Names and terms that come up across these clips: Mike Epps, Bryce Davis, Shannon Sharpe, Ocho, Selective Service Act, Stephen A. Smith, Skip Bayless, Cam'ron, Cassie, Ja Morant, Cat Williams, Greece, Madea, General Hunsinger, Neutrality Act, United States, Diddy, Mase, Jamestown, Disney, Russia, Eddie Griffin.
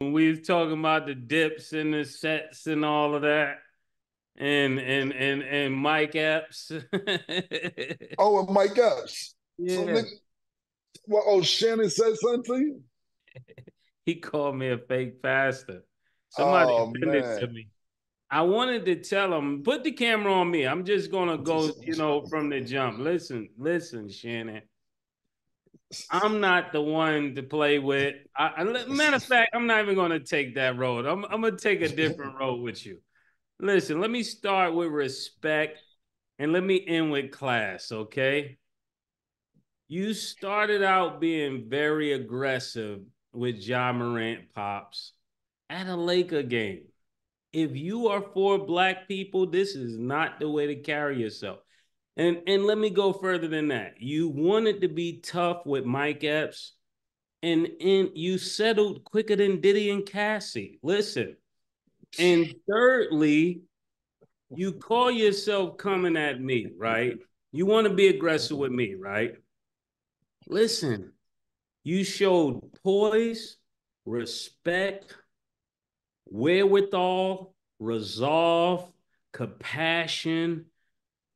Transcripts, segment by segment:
when we was talking about the dips and the sets and all of that, and Mike Epps. Oh, and Mike Epps. Yeah. So then, well, oh, Shannon said something. He called me a fake pastor. Somebody sent it to me. I wanted to tell him, put the camera on me. I'm just gonna go, you know, from the jump. Listen, Shannon. I'm not the one to play with. Matter of fact, I'm not even gonna take that road. I'm gonna take a different road with you. Listen, let me start with respect and let me end with class, okay? You started out being very aggressive with Ja Morant, Pops, at a Laker game. If you are for Black people, this is not the way to carry yourself. And let me go further than that. You wanted to be tough with Mike Epps, and you settled quicker than Diddy and Cassie. Listen. And thirdly, you call yourself coming at me, right? You want to be aggressive with me, right? Listen, you showed poise, respect, wherewithal, resolve, compassion,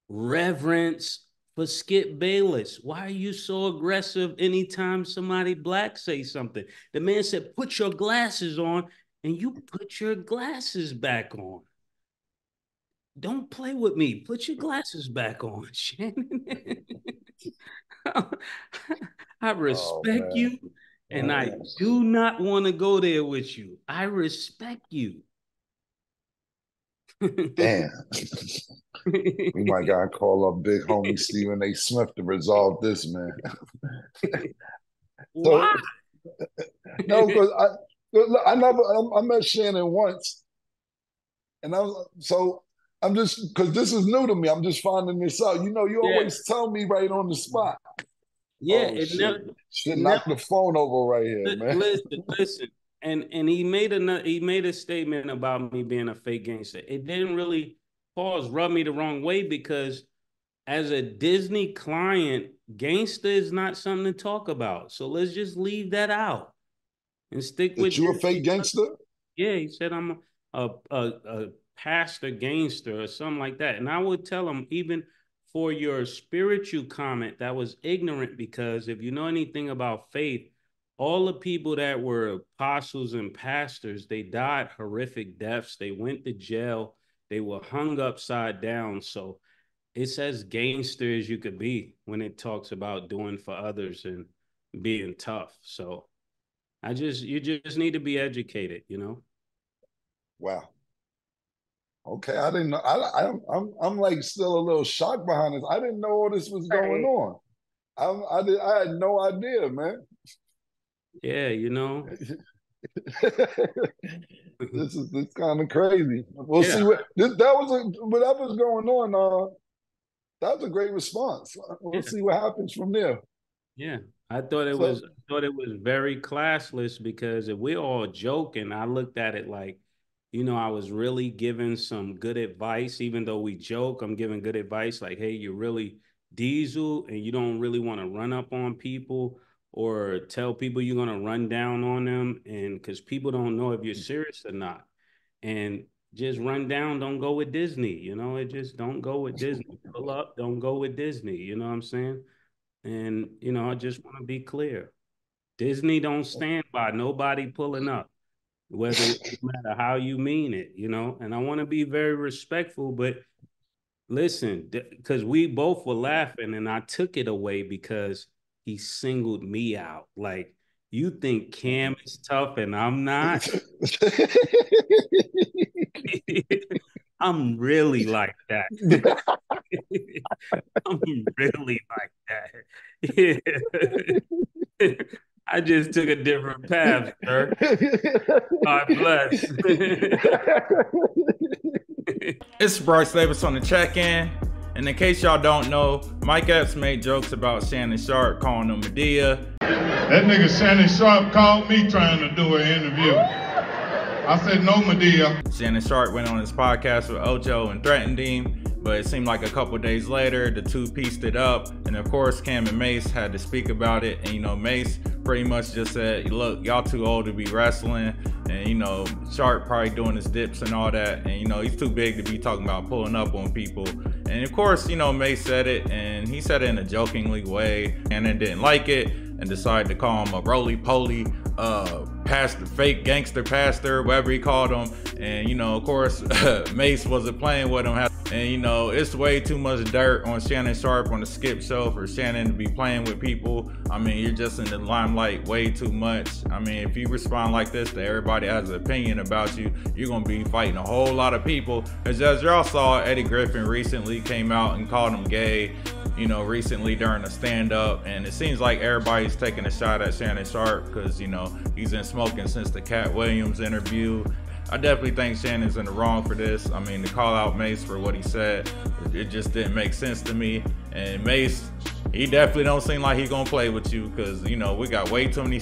reverence for Skip Bayless. Why are you so aggressive anytime somebody Black say something? The man said, put your glasses on, and you put your glasses back on. Don't play with me. Put your glasses back on, Shannon. I respect you. And I do not want to go there with you. I respect you. Damn. We might gotta call up big homie Stephen A. Smith to resolve this, man. Why? No, because I met Shannon once. And I was I'm just, because this is new to me. I'm just finding this out. You know, you always tell me right on the spot. Yeah, oh, it knocked the phone over right here, man. Listen, and he made a statement about me being a fake gangster. It didn't really rub me the wrong way, because as a Disney client, gangster is not something to talk about. So let's just leave that out and stick with. You a fake gangster? Yeah, he said I'm a pastor gangster or something like that, and I would tell him even. For your spiritual comment, that was ignorant, because if you know anything about faith, all the people that were apostles and pastors, they died horrific deaths. They went to jail. They were hung upside down. So it's as gangster as you could be when it talks about doing for others and being tough. So you just need to be educated, you know? Wow. Okay, I didn't know. I'm like still a little shocked behind this. I didn't know all this was going on. I had no idea, man. Yeah, you know, this is kind of crazy. We'll see what whatever's going on. That was a great response. We'll see what happens from there. Yeah, I thought it was very classless, because if we're all joking, I looked at it like. You know, I was really giving some good advice, even though we joke, I'm giving good advice like, hey, you're really diesel and you don't really want to run up on people or tell people you're going to run down on them. And because people don't know if you're serious or not. And just run down, don't go with Disney. You know, it just don't go with Disney. Pull up, don't go with Disney. You know what I'm saying? And, you know, I just want to be clear. Disney don't stand by nobody pulling up. Whether it matter how you mean it, you know, and I want to be very respectful, but listen, because we both were laughing and I took it away because he singled me out. Like, you think Cam is tough and I'm not? I'm really like that. I'm really like that. Yeah. I just took a different path, sir. God bless. It's Bryce Davis on the check-in. And in case y'all don't know, Mike Epps made jokes about Shannon Sharpe calling him Madea. That nigga Shannon Sharpe called me trying to do an interview. I said, no, Madea. Shannon Sharpe went on his podcast with Ocho and threatened him. But it seemed like a couple days later, the two pieced it up. And of course, Cam and Mase had to speak about it. And you know, Mase pretty much just said, look, y'all too old to be wrestling. And, you know, Sharpe probably doing his dips and all that. And, you know, he's too big to be talking about pulling up on people. And, of course, you know, Mase said it, and he said it in a jokingly way. Shannon didn't like it and decided to call him a roly-poly pastor, fake gangster pastor, whatever he called him. And, you know, of course, Mase wasn't playing with him. And, you know, it's way too much dirt on Shannon Sharpe on the Skip show for Shannon to be playing with people. I mean, you're just in the limelight way too much. I mean, if you respond like this to everybody that has an opinion about you, you're going to be fighting a whole lot of people. As y'all saw, Eddie Griffin recently came out and called him gay, you know, recently during a stand-up. And it seems like everybody's taking a shot at Shannon Sharpe because, you know, he's been smoking since the Cat Williams interview. I definitely think Shannon's in the wrong for this. I mean, to call out Mase for what he said, it just didn't make sense to me. And Mase, he definitely don't seem like he's gonna play with you, because, you know, we got way too many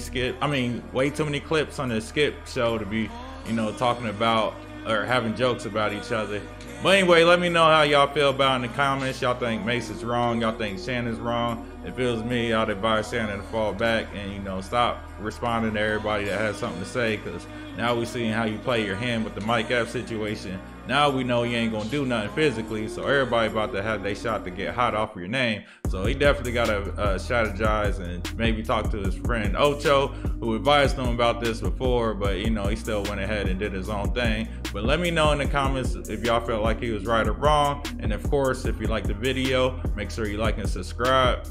clips on the Skip show to be, you know, talking about or having jokes about each other. But anyway, let me know how y'all feel about it in the comments. Y'all think Mase is wrong, y'all think Shannon's wrong. If it was me, I'd advise Shannon to fall back and, you know, stop responding to everybody that has something to say, because now we're seeing how you play your hand with the Mike Epps situation. Now we know you ain't gonna do nothing physically, so everybody about to have their shot to get hot off of your name. So he definitely gotta strategize and maybe talk to his friend Ocho, who advised him about this before, but, you know, he still went ahead and did his own thing. But let me know in the comments if y'all felt like he was right or wrong. And of course, if you like the video, make sure you like and subscribe.